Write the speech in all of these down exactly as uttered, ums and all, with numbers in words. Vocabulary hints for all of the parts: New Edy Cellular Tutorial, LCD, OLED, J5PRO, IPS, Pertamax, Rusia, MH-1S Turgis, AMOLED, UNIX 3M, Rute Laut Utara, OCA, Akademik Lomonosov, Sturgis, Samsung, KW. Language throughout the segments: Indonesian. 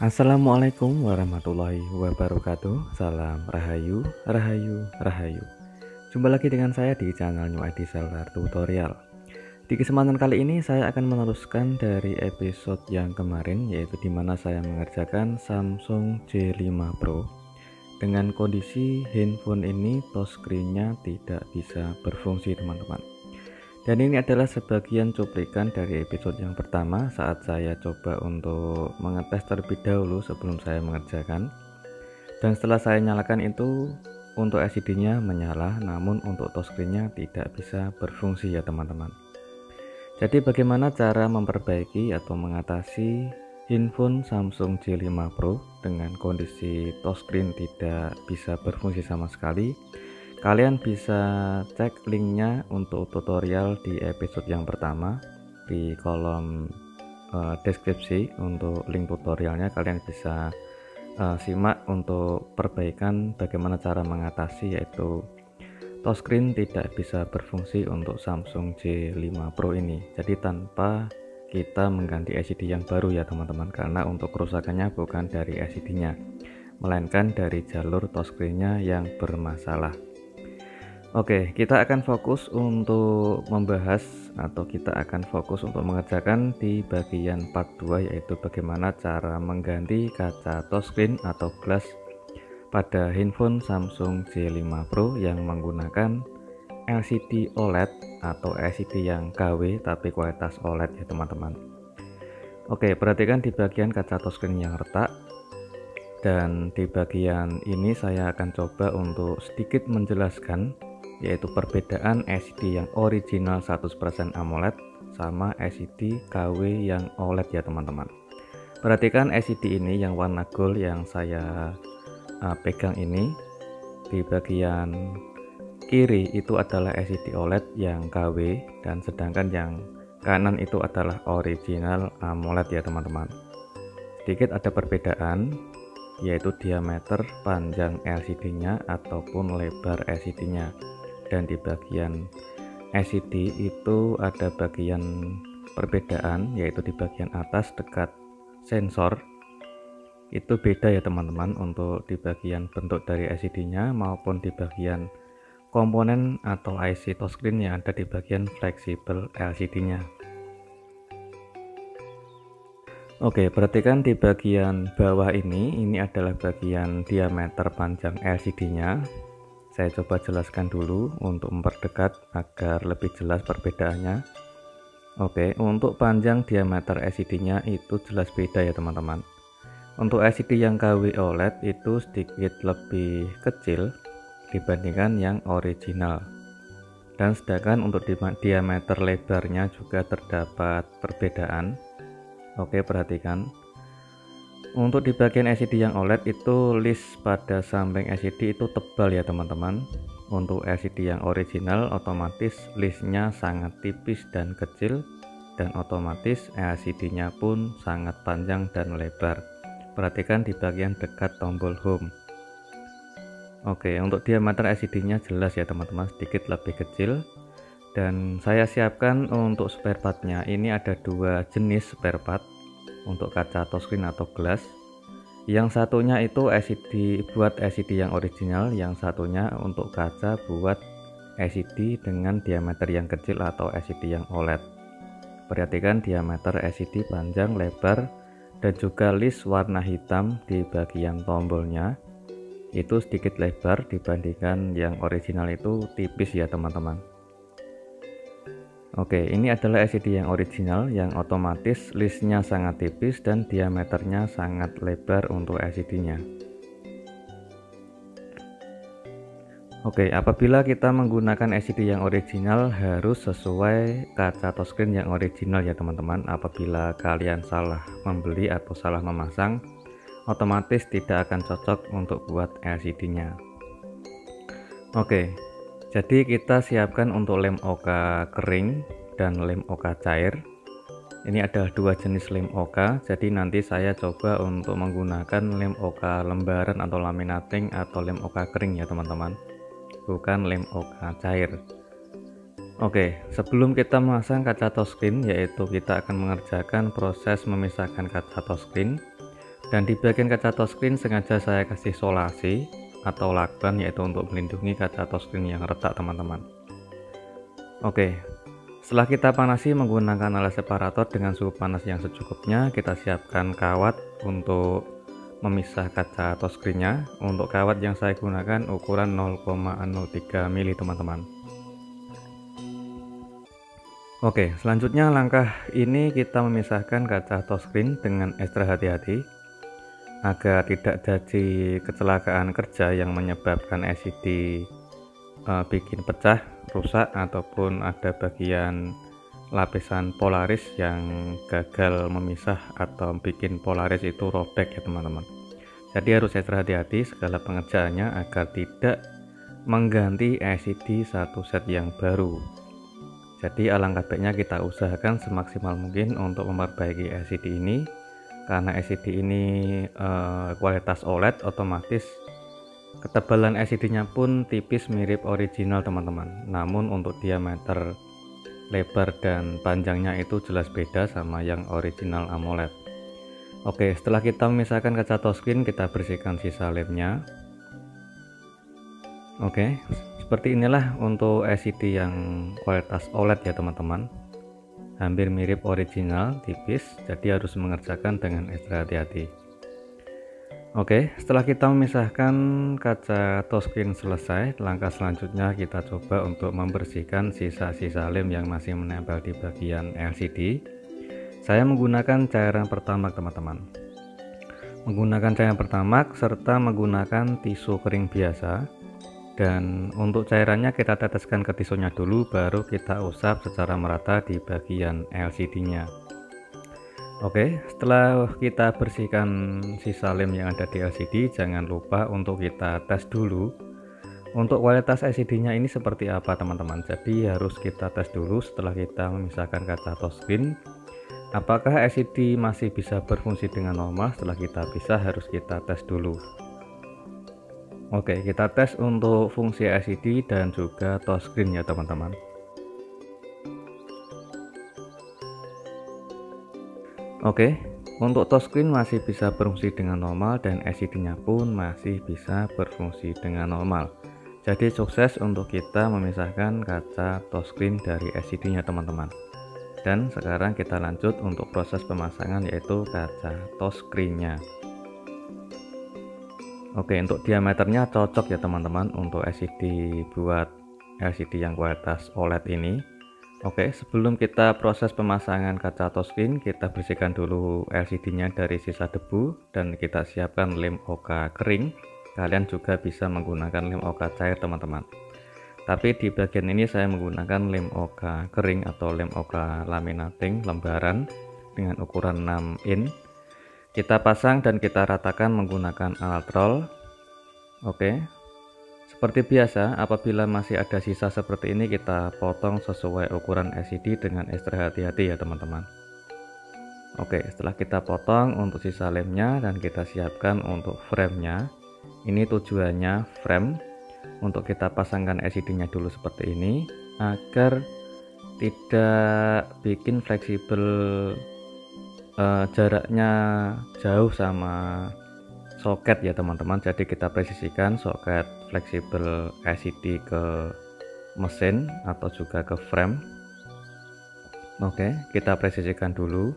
Assalamualaikum warahmatullahi wabarakatuh. Salam Rahayu, Rahayu, Rahayu. Jumpa lagi dengan saya di channel New Edy Cellular Tutorial. Di kesempatan kali ini saya akan meneruskan dari episode yang kemarin, yaitu dimana saya mengerjakan Samsung J lima Pro. Dengan kondisi handphone ini touchscreen-nya tidak bisa berfungsi, teman-teman. Dan ini adalah sebagian cuplikan dari episode yang pertama saat saya coba untuk mengetes terlebih dahulu sebelum saya mengerjakan. Dan setelah saya nyalakan itu, untuk L C D-nya menyala, namun untuk touchscreen-nya tidak bisa berfungsi ya teman-teman. Jadi bagaimana cara memperbaiki atau mengatasi handphone Samsung J lima Pro dengan kondisi touchscreen tidak bisa berfungsi sama sekali? Kalian bisa cek linknya untuk tutorial di episode yang pertama di kolom uh, deskripsi. Untuk link tutorialnya kalian bisa uh, simak untuk perbaikan bagaimana cara mengatasi, yaitu touchscreen tidak bisa berfungsi untuk Samsung J lima Pro ini. Jadi tanpa kita mengganti L C D yang baru ya teman-teman, karena untuk kerusakannya bukan dari L C D-nya, melainkan dari jalur touchscreen-nya yang bermasalah. Oke, kita akan fokus untuk membahas atau kita akan fokus untuk mengerjakan di bagian part dua, yaitu bagaimana cara mengganti kaca touchscreen atau glass pada handphone Samsung J lima Pro yang menggunakan L C D O L E D atau L C D yang K W tapi kualitas O L E D ya teman-teman. Oke, perhatikan di bagian kaca touchscreen yang retak. Dan di bagian ini saya akan coba untuk sedikit menjelaskan, yaitu perbedaan L C D yang original seratus persen AMOLED sama L C D K W yang O L E D ya teman-teman. Perhatikan L C D ini yang warna gold yang saya uh, pegang ini. Di bagian kiri itu adalah L C D O L E D yang K W, dan sedangkan yang kanan itu adalah original AMOLED ya teman-teman. Sedikit ada perbedaan, yaitu diameter panjang L C D-nya ataupun lebar L C D-nya. Dan di bagian L C D itu ada bagian perbedaan, yaitu di bagian atas dekat sensor itu beda ya teman-teman, untuk di bagian bentuk dari L C D-nya maupun di bagian komponen atau I C touchscreen yang ada di bagian fleksibel L C D-nya. Oke, perhatikan di bagian bawah ini, ini adalah bagian diameter panjang L C D-nya. Saya coba jelaskan dulu untuk memperdekat agar lebih jelas perbedaannya. Oke, untuk panjang diameter L C D-nya itu jelas beda ya teman-teman. Untuk L C D yang K W O L E D itu sedikit lebih kecil dibandingkan yang original. Dan sedangkan untuk diameter lebarnya juga terdapat perbedaan. Oke, perhatikan. Untuk di bagian L C D yang O L E D itu list pada samping L C D itu tebal ya teman-teman. Untuk L C D yang original otomatis listnya sangat tipis dan kecil, dan otomatis L C D-nya pun sangat panjang dan lebar. Perhatikan di bagian dekat tombol home. Oke, untuk diameter L C D-nya jelas ya teman-teman, sedikit lebih kecil. Dan saya siapkan untuk spare part-nya. Ini ada dua jenis spare part untuk kaca touchscreen atau glass. Yang satunya itu L C D buat L C D yang original, yang satunya untuk kaca buat L C D dengan diameter yang kecil atau L C D yang O L E D. Perhatikan diameter L C D panjang, lebar, dan juga list warna hitam di bagian tombolnya itu sedikit lebar dibandingkan yang original itu tipis ya teman-teman. Oke, ini adalah L C D yang original yang otomatis listnya sangat tipis dan diameternya sangat lebar untuk L C D-nya. Oke, apabila kita menggunakan L C D yang original harus sesuai kaca touchscreen yang original ya teman-teman. Apabila kalian salah membeli atau salah memasang, otomatis tidak akan cocok untuk buat L C D-nya. Oke. Jadi kita siapkan untuk lem O C A kering dan lem O C A cair. Ini ada dua jenis lem O C A, jadi nanti saya coba untuk menggunakan lem O C A lembaran atau laminating atau lem O C A kering ya teman-teman, bukan lem O C A cair. Oke, sebelum kita memasang kaca touchscreen, yaitu kita akan mengerjakan proses memisahkan kaca touchscreen. Dan di bagian kaca touchscreen sengaja saya kasih solasi atau lakban, yaitu untuk melindungi kaca touchscreen yang retak teman-teman. Oke, setelah kita panasi menggunakan alas separator dengan suhu panas yang secukupnya, kita siapkan kawat untuk memisah kaca touchscreen-nya. Untuk kawat yang saya gunakan ukuran nol koma nol tiga mili teman-teman. Oke, selanjutnya langkah ini kita memisahkan kaca touchscreen dengan ekstra hati-hati agar tidak jadi kecelakaan kerja yang menyebabkan L C D Uh, bikin pecah, rusak, ataupun ada bagian lapisan polaris yang gagal memisah atau bikin polaris itu robek ya teman-teman. Jadi harus ekstra hati-hati segala pengerjaannya agar tidak mengganti L C D satu set yang baru. Jadi alangkah baiknya kita usahakan semaksimal mungkin untuk memperbaiki L C D ini, karena L C D ini uh, kualitas O L E D, otomatis ketebalan L C D-nya pun tipis mirip original teman-teman, namun untuk diameter lebar dan panjangnya itu jelas beda sama yang original AMOLED. Oke, setelah kita memisahkan kaca touchscreen, kita bersihkan sisa lemnya. Oke, seperti inilah untuk L C D yang kualitas O L E D ya teman-teman, hampir mirip original, tipis, jadi harus mengerjakan dengan ekstra hati-hati. Oke, setelah kita memisahkan kaca touchscreen selesai, langkah selanjutnya kita coba untuk membersihkan sisa-sisa lem yang masih menempel di bagian L C D. Saya menggunakan cairan pertamax teman-teman, menggunakan cairan pertamax serta menggunakan tisu kering biasa, dan untuk cairannya kita teteskan ke tisunya dulu, baru kita usap secara merata di bagian L C D-nya. Oke, setelah kita bersihkan sisa lem yang ada di L C D, jangan lupa untuk kita tes dulu untuk kualitas L C D-nya ini seperti apa teman-teman. Jadi harus kita tes dulu setelah kita memisahkan kaca touchscreen, apakah L C D masih bisa berfungsi dengan normal. Setelah kita pisah harus kita tes dulu. Oke, kita tes untuk fungsi L C D dan juga touchscreen ya teman-teman. Oke, untuk touchscreen masih bisa berfungsi dengan normal dan L C D-nya pun masih bisa berfungsi dengan normal. Jadi sukses untuk kita memisahkan kaca touchscreen dari L C D-nya teman-teman. Dan sekarang kita lanjut untuk proses pemasangan, yaitu kaca touchscreen-nya. Oke, untuk diameternya cocok ya teman-teman untuk L C D, buat L C D yang kualitas O L E D ini. Oke, sebelum kita proses pemasangan kaca touchscreen, kita bersihkan dulu L C D-nya dari sisa debu dan kita siapkan lem O C A kering. Kalian juga bisa menggunakan lem O C A cair teman-teman, tapi di bagian ini saya menggunakan lem O C A kering atau lem O C A laminating lembaran dengan ukuran enam inci. Kita pasang dan kita ratakan menggunakan alat roll. Oke, seperti biasa, apabila masih ada sisa seperti ini, kita potong sesuai ukuran L C D dengan ekstra hati-hati ya teman-teman. Oke, setelah kita potong untuk sisa lemnya dan kita siapkan untuk framenya. Ini tujuannya frame untuk kita pasangkan L C D-nya dulu seperti ini agar tidak bikin fleksibel, eh, jaraknya jauh sama soket ya teman-teman. Jadi kita presisikan soket fleksibel L C D ke mesin atau juga ke frame. Oke, kita presisikan dulu.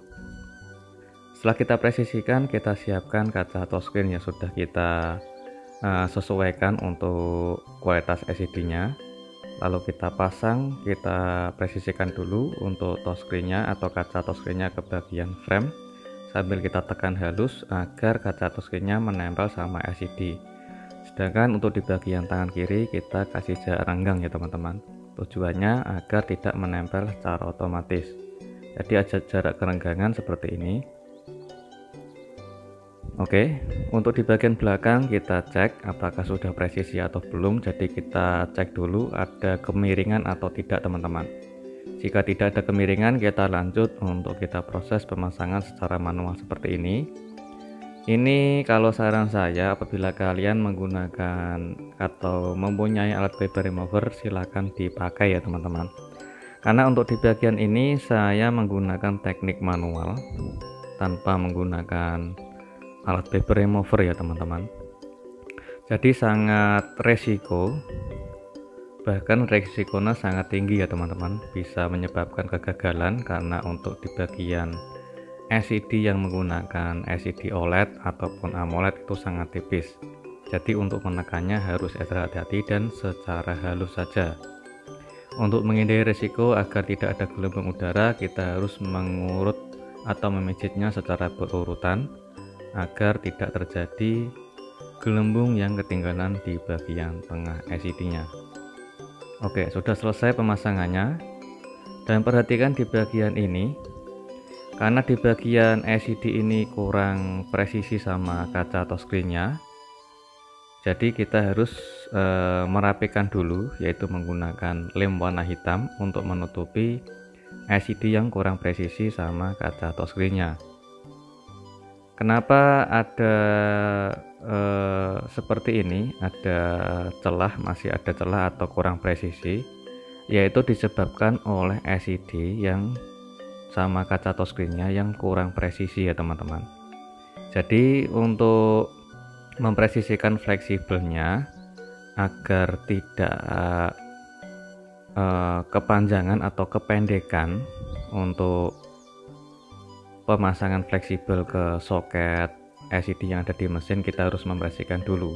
Setelah kita presisikan, kita siapkan kaca touchscreen yang sudah kita uh, sesuaikan untuk kualitas L C D-nya, lalu kita pasang. Kita presisikan dulu untuk touchscreen-nya atau kaca touchscreen-nya ke bagian frame sambil kita tekan halus agar kaca touchscreen-nya menempel sama L C D. Sedangkan untuk di bagian tangan kiri kita kasih jarak renggang ya teman-teman, tujuannya agar tidak menempel secara otomatis. Jadi ada jarak kerenggangan seperti ini. Oke, untuk di bagian belakang kita cek apakah sudah presisi atau belum. Jadi kita cek dulu ada kemiringan atau tidak teman-teman. Jika tidak ada kemiringan, kita lanjut untuk kita proses pemasangan secara manual seperti ini. Ini kalau saran saya, apabila kalian menggunakan atau mempunyai alat paper remover, silakan dipakai ya teman-teman. Karena untuk di bagian ini saya menggunakan teknik manual tanpa menggunakan alat paper remover ya teman-teman. Jadi sangat resiko, bahkan resikonya sangat tinggi ya teman-teman, bisa menyebabkan kegagalan. Karena untuk di bagian L C D yang menggunakan L C D O L E D ataupun AMOLED itu sangat tipis, jadi untuk menekannya harus ekstra hati-hati dan secara halus saja. Untuk menghindari resiko agar tidak ada gelembung udara, kita harus mengurut atau memijitnya secara berurutan agar tidak terjadi gelembung yang ketinggalan di bagian tengah L C D-nya. Oke, sudah selesai pemasangannya. Dan perhatikan di bagian ini, karena di bagian L C D ini kurang presisi sama kaca touchscreen-nya, jadi kita harus e, merapikan dulu, yaitu menggunakan lem warna hitam untuk menutupi L C D yang kurang presisi sama kaca touchscreen-nya. Kenapa ada eh, seperti ini, ada celah, masih ada celah atau kurang presisi, yaitu disebabkan oleh L C D yang sama kaca touchscreen-nya yang kurang presisi ya teman-teman. Jadi untuk mempresisikan fleksibelnya agar tidak eh, kepanjangan atau kependekan untuk pemasangan fleksibel ke soket L C D yang ada di mesin, kita harus mempresisikan dulu.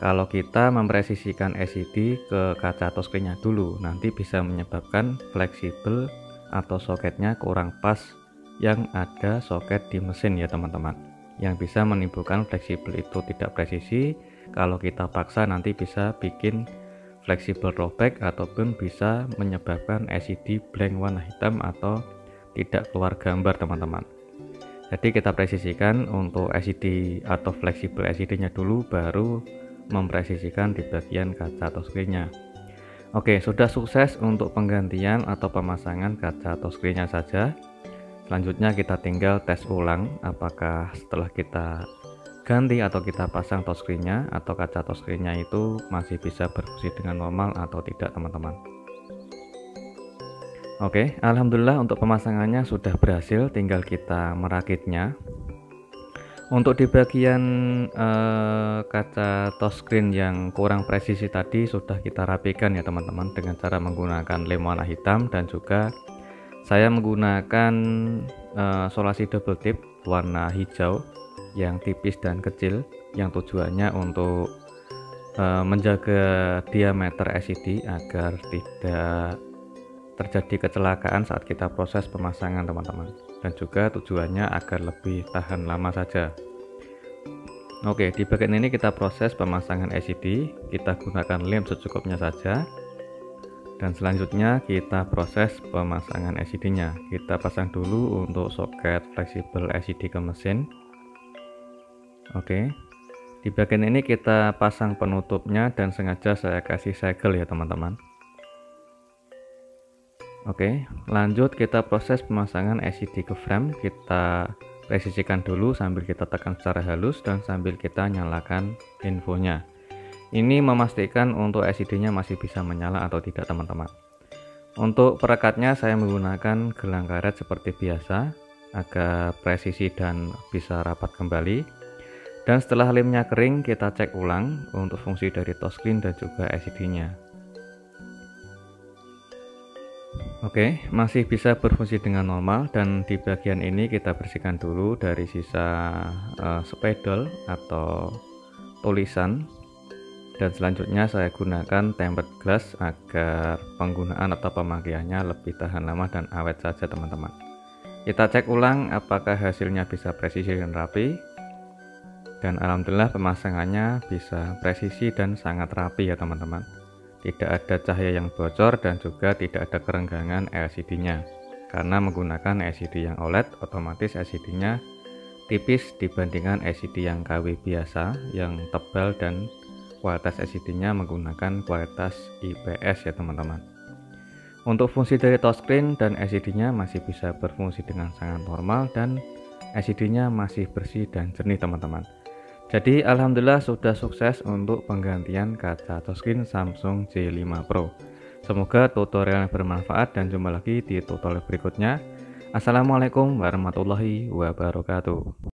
Kalau kita mempresisikan L C D ke kaca touchscreen-nya dulu, nanti bisa menyebabkan fleksibel atau soketnya kurang pas yang ada soket di mesin ya teman-teman, yang bisa menimbulkan fleksibel itu tidak presisi. Kalau kita paksa nanti bisa bikin fleksibel robek ataupun bisa menyebabkan L C D blank warna hitam atau tidak keluar gambar teman-teman. Jadi kita presisikan untuk L C D atau fleksibel L C D-nya dulu, baru mempresisikan di bagian kaca touchscreen-nya. Oke, sudah sukses untuk penggantian atau pemasangan kaca touchscreen-nya saja. Selanjutnya kita tinggal tes ulang apakah setelah kita ganti atau kita pasang touchscreen-nya atau kaca touchscreen-nya itu masih bisa berfungsi dengan normal atau tidak teman-teman. Oke, alhamdulillah untuk pemasangannya sudah berhasil, tinggal kita merakitnya. Untuk di bagian eh, kaca touchscreen yang kurang presisi tadi sudah kita rapikan ya teman-teman, dengan cara menggunakan lem warna hitam dan juga saya menggunakan eh, solasi double tip warna hijau yang tipis dan kecil, yang tujuannya untuk eh, menjaga diameter L C D agar tidak terjadi kecelakaan saat kita proses pemasangan teman-teman, dan juga tujuannya agar lebih tahan lama saja. Oke, di bagian ini kita proses pemasangan L C D, kita gunakan lem secukupnya saja, dan selanjutnya kita proses pemasangan L C D nya kita pasang dulu untuk soket fleksibel L C D ke mesin. Oke, di bagian ini kita pasang penutupnya dan sengaja saya kasih segel ya teman-teman. Oke, lanjut kita proses pemasangan L C D ke frame. Kita presisikan dulu sambil kita tekan secara halus dan sambil kita nyalakan infonya. Ini memastikan untuk L C D-nya masih bisa menyala atau tidak teman-teman. Untuk perekatnya saya menggunakan gelang karet seperti biasa agar presisi dan bisa rapat kembali. Dan setelah lemnya kering, kita cek ulang untuk fungsi dari touchscreen dan juga L C D-nya. Oke, masih bisa berfungsi dengan normal. Dan di bagian ini kita bersihkan dulu dari sisa uh, spidol atau tulisan, dan selanjutnya saya gunakan tempered glass agar penggunaan atau pemakaiannya lebih tahan lama dan awet saja teman-teman. Kita cek ulang apakah hasilnya bisa presisi dan rapi, dan alhamdulillah pemasangannya bisa presisi dan sangat rapi ya teman-teman. Tidak ada cahaya yang bocor dan juga tidak ada kerenggangan L C D-nya. Karena menggunakan L C D yang O L E D, otomatis L C D-nya tipis dibandingkan L C D yang K W biasa, yang tebal, dan kualitas L C D-nya menggunakan kualitas I P S ya teman-teman. Untuk fungsi dari touchscreen dan L C D-nya masih bisa berfungsi dengan sangat normal dan L C D-nya masih bersih dan jernih teman-teman. Jadi alhamdulillah sudah sukses untuk penggantian kaca touchscreen Samsung J lima Pro. Semoga tutorialnya bermanfaat dan jumpa lagi di tutorial berikutnya. Assalamualaikum warahmatullahi wabarakatuh.